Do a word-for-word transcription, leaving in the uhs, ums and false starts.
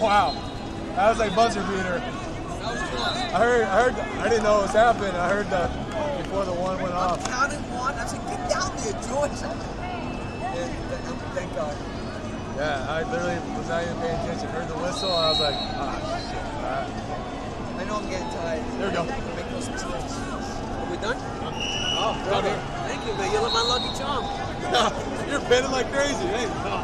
Wow, that was like buzzer beater. That was close. I heard, I heard, I didn't know what was happening. I heard that before the one went off. I counted one. I was like, get down there, George. And thank God. Yeah, I literally was not even paying attention. Heard the whistle, and I was like, ah, shit. All right. I know I'm getting tired. There we go. Make those mistakes. Are we done? Oh, okay. Thank you, man. You look my lucky charm. You're bending like crazy. Hey.